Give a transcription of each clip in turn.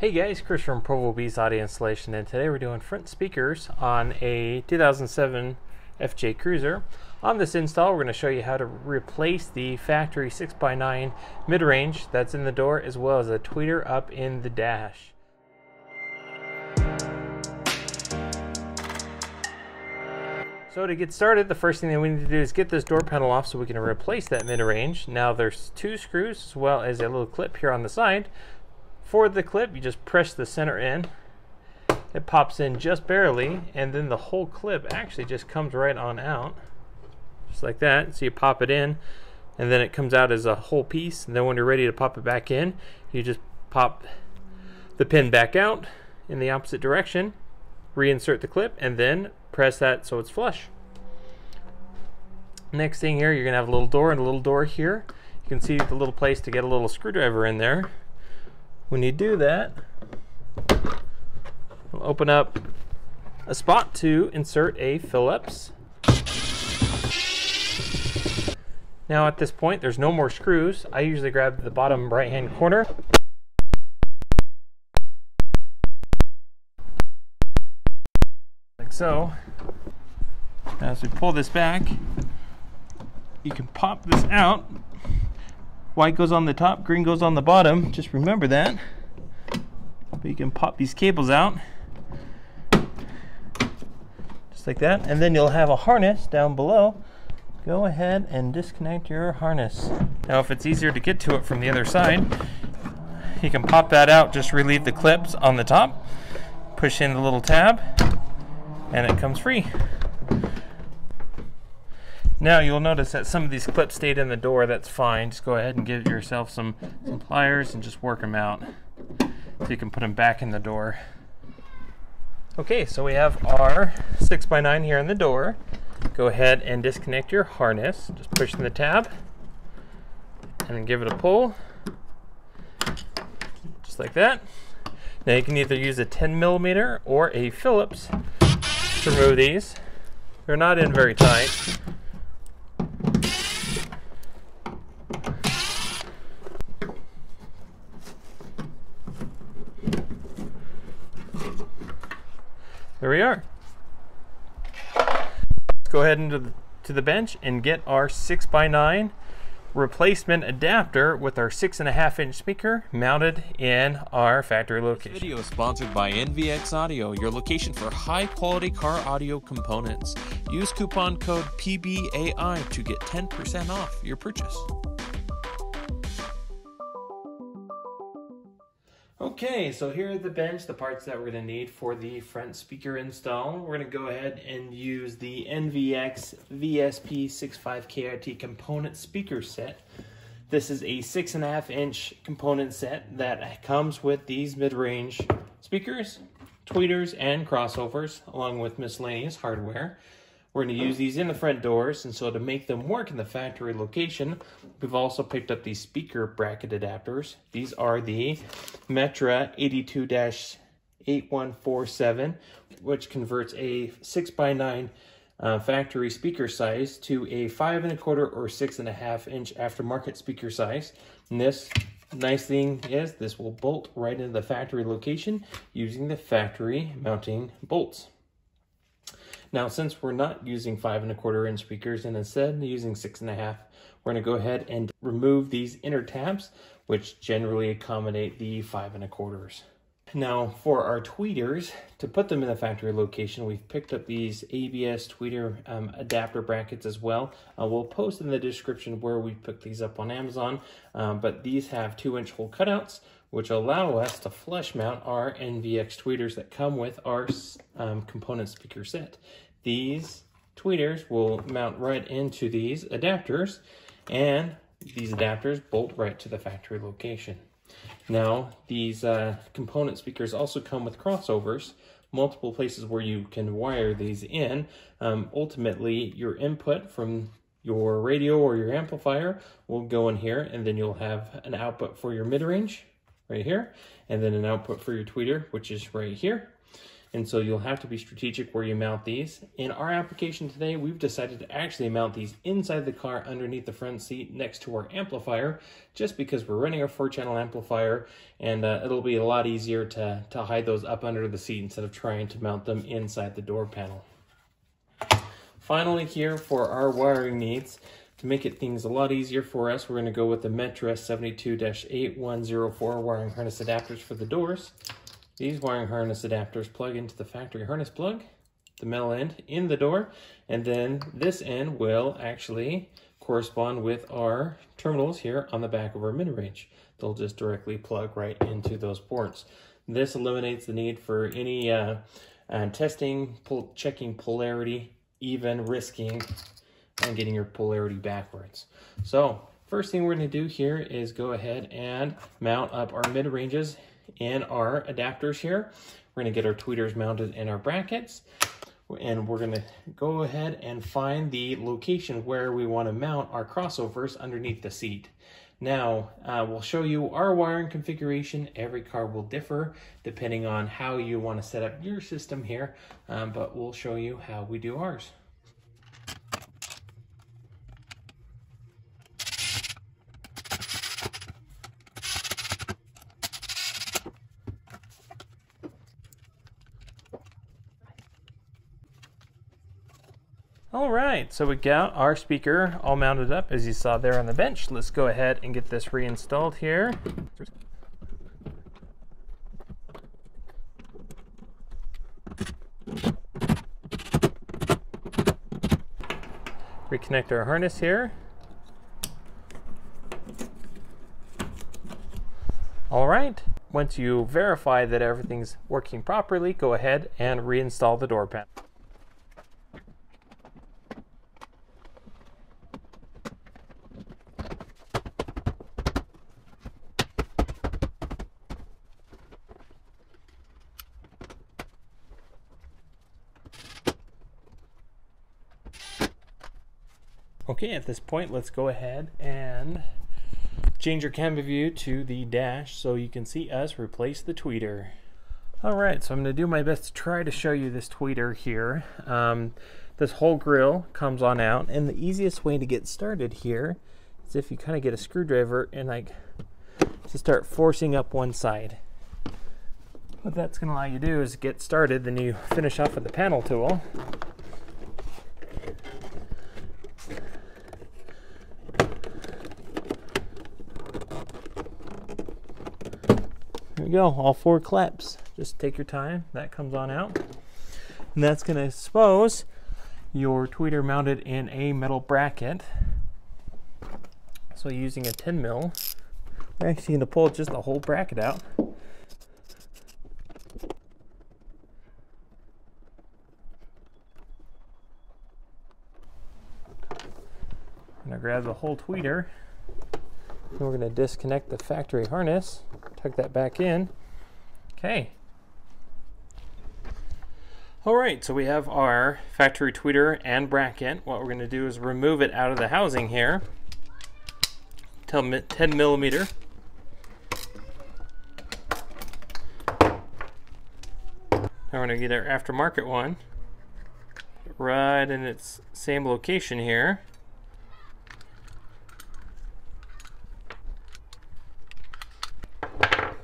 Hey guys, Chris from Provo Beast Audio Installation, and today we're doing front speakers on a 2007 FJ Cruiser. On this install, we're going to show you how to replace the factory 6x9 mid-range that's in the door, as well as a tweeter up in the dash. So to get started, the first thing that we need to do is get this door panel off so we can replace that mid-range. Now there's two screws as well as a little clip here on the side. For the clip, you just press the center in, it pops in just barely, and then the whole clip actually just comes right on out, just like that. So you pop it in, and then it comes out as a whole piece, and then when you're ready to pop it back in, you just pop the pin back out in the opposite direction, reinsert the clip, and then press that so it's flush. Next thing here, you're going to have a little door and a little door here. You can see the little place to get a little screwdriver in there. When you do that, we'll open up a spot to insert a Phillips. Now at this point, there's no more screws. I usually grab the bottom right-hand corner. Like so. Now as we pull this back, you can pop this out. White goes on the top, green goes on the bottom, just remember that. But you can pop these cables out, just like that, and then you'll have a harness down below. Go ahead and disconnect your harness. Now if it's easier to get to it from the other side, you can pop that out, just relieve the clips on the top, push in the little tab, and it comes free. Now you'll notice that some of these clips stayed in the door, that's fine. Just go ahead and give yourself some pliers and just work them out so you can put them back in the door. Okay, so we have our 6x9 here in the door. Go ahead and disconnect your harness. Just push in the tab and then give it a pull, just like that. Now you can either use a 10mm or a Phillips to remove these. They're not in very tight. There we are. Let's go ahead into to the bench and get our 6x9 replacement adapter with our 6.5-inch speaker mounted in our factory location. This video is sponsored by NVX Audio, your location for high-quality car audio components. Use coupon code PBAI to get 10% off your purchase. Okay, so here at the bench, the parts that we're going to need for the front speaker install. We're going to go ahead and use the NVX VSP65KIT component speaker set. This is a 6.5-inch component set that comes with these mid-range speakers, tweeters, and crossovers, along with miscellaneous hardware. We're going to use these in the front doors, and so to make them work in the factory location, we've also picked up these speaker bracket adapters. These are the Metra 82-8147, which converts a 6x9 factory speaker size to a 5.25 or 6.5-inch aftermarket speaker size. And this nice thing is this will bolt right into the factory location using the factory mounting bolts. Now, since we're not using 5.25-inch speakers and instead using 6.5, we're going to go ahead and remove these inner tabs, which generally accommodate the 5.25s. Now, for our tweeters, to put them in the factory location, we've picked up these ABS tweeter adapter brackets as well. We'll post in the description where we picked these up on Amazon, but these have 2-inch hole cutouts, which allow us to flush mount our NVX tweeters that come with our component speaker set. These tweeters will mount right into these adapters, and these adapters bolt right to the factory location. Now, these component speakers also come with crossovers, multiple places where you can wire these in. Ultimately, your input from your radio or your amplifier will go in here, and then you'll have an output for your mid-range right here, and then an output for your tweeter, which is right here. And so you'll have to be strategic where you mount these. In our application today, we've decided to actually mount these inside the car underneath the front seat next to our amplifier, just because we're running a 4-channel amplifier, and it'll be a lot easier to hide those up under the seat instead of trying to mount them inside the door panel. Finally, here for our wiring needs, to make things a lot easier for us, we're going to go with the Metra 72-8104 wiring harness adapters for the doors. These wiring harness adapters plug into the factory harness plug, the metal end in the door, and then this end will actually correspond with our terminals here on the back of our mid-range. They'll just directly plug right into those ports. This eliminates the need for any testing, checking polarity, even risking and getting your polarity backwards. So first thing we're going to do here is go ahead and mount up our mid-ranges in our adapters here. We're going to get our tweeters mounted in our brackets, and we're going to go ahead and find the location where we want to mount our crossovers underneath the seat. Now, we'll show you our wiring configuration. Every car will differ depending on how you want to set up your system here, but we'll show you how we do ours. All right, so we got our speaker all mounted up as you saw there on the bench. Let's go ahead and get this reinstalled here. Reconnect our harness here. All right, once you verify that everything's working properly, go ahead and reinstall the door panel. Okay, at this point, let's go ahead and change your camera view to the dash so you can see us replace the tweeter. All right, so I'm gonna do my best to try to show you this tweeter here. This whole grill comes on out, and the easiest way to get started here is if you kind of get a screwdriver and like just start forcing up one side. What that's gonna allow you to do is get started, then you finish off with the panel tool. Go all four clips. Just take your time. That comes on out, and that's going to expose your tweeter mounted in a metal bracket. So using a 10 mil, we're actually going to pull just the whole bracket out. I'm going to grab the whole tweeter, and we're going to disconnect the factory harness, tuck that back in. Okay. All right, so we have our factory tweeter and bracket. What we're going to do is remove it out of the housing here. 10 millimeter. Now we're going to get our aftermarket one right in its same location here.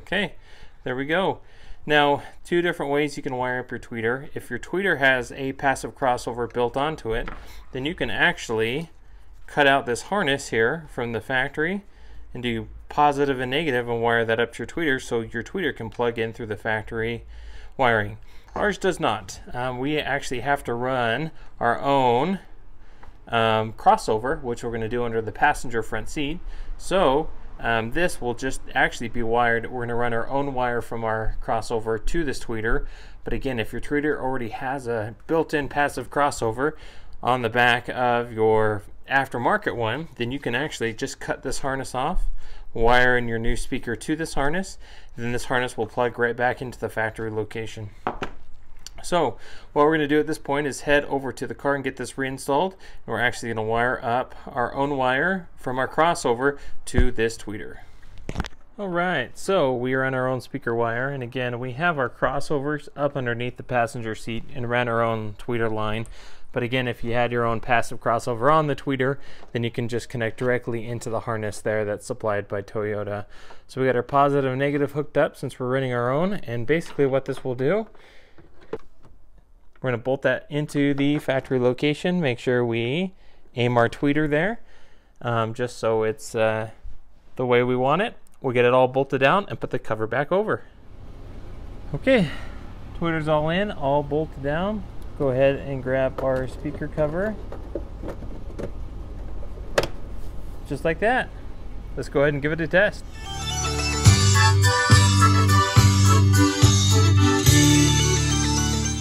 Okay, there we go. Now, two different ways you can wire up your tweeter. If your tweeter has a passive crossover built onto it, then you can actually cut out this harness here from the factory and do positive and negative and wire that up to your tweeter so your tweeter can plug in through the factory wiring. Ours does not. We actually have to run our own crossover, which we're going to do under the passenger front seat. So this will just actually be wired. We're going to run our own wire from our crossover to this tweeter. But again, if your tweeter already has a built-in passive crossover on the back of your aftermarket one, then you can actually just cut this harness off, wire in your new speaker to this harness, then this harness will plug right back into the factory location. So what we're going to do at this point is head over to the car and get this reinstalled. And we're actually going to wire up our own wire from our crossover to this tweeter. Alright, so we ran our own speaker wire, and again we have our crossovers up underneath the passenger seat and ran our own tweeter line. But again, if you had your own passive crossover on the tweeter, then you can just connect directly into the harness there that's supplied by Toyota. So we got our positive and negative hooked up since we're running our own, and basically what this will do, we're going to bolt that into the factory location, make sure we aim our tweeter there, just so it's the way we want it. We'll get it all bolted down and put the cover back over. Okay, tweeter's all in, all bolted down. Go ahead and grab our speaker cover. Just like that. Let's go ahead and give it a test.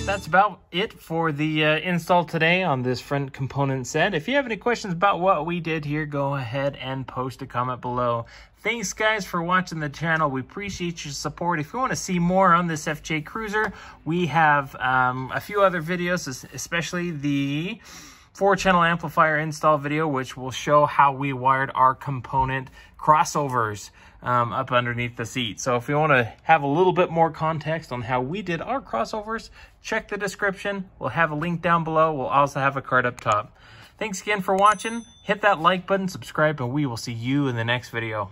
That's about it for the install today on this front component set. If you have any questions about what we did here, go ahead and post a comment below. Thanks guys for watching the channel. We appreciate your support. If you want to see more on this FJ Cruiser, we have a few other videos, especially the 4-channel amplifier install video, which will show how we wired our component crossovers up underneath the seat. So if you want to have a little bit more context on how we did our crossovers, check the description. We'll have a link down below. We'll also have a card up top. Thanks again for watching. Hit that like button, subscribe, and we will see you in the next video.